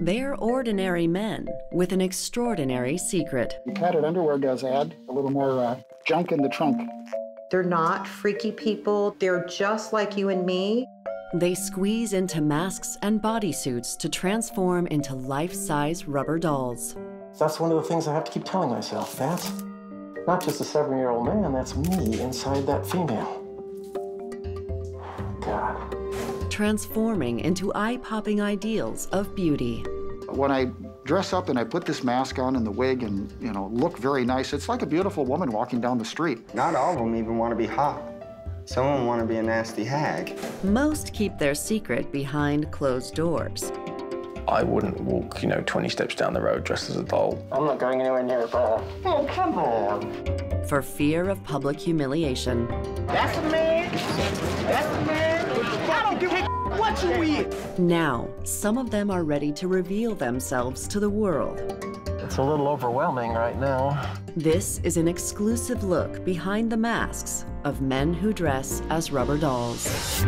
They're ordinary men with an extraordinary secret. Padded underwear does add a little more junk in the trunk. They're not freaky people. They're just like you and me. They squeeze into masks and bodysuits to transform into life-size rubber dolls. That's one of the things I have to keep telling myself. That's not just a 7-year-old man, that's me inside that female. God. Transforming into eye-popping ideals of beauty. When I dress up and I put this mask on and the wig and, you know, look very nice, it's like a beautiful woman walking down the street. Not all of them even want to be hot. Some of them want to be a nasty hag. Most keep their secret behind closed doors. I wouldn't walk, 20 steps down the road dressed as a doll. I'm not going anywhere near a bar. Oh, come on. For fear of public humiliation. That's a man. That's a man. I don't give a what you eat. Now, some of them are ready to reveal themselves to the world. It's a little overwhelming right now. This is an exclusive look behind the masks of men who dress as rubber dolls.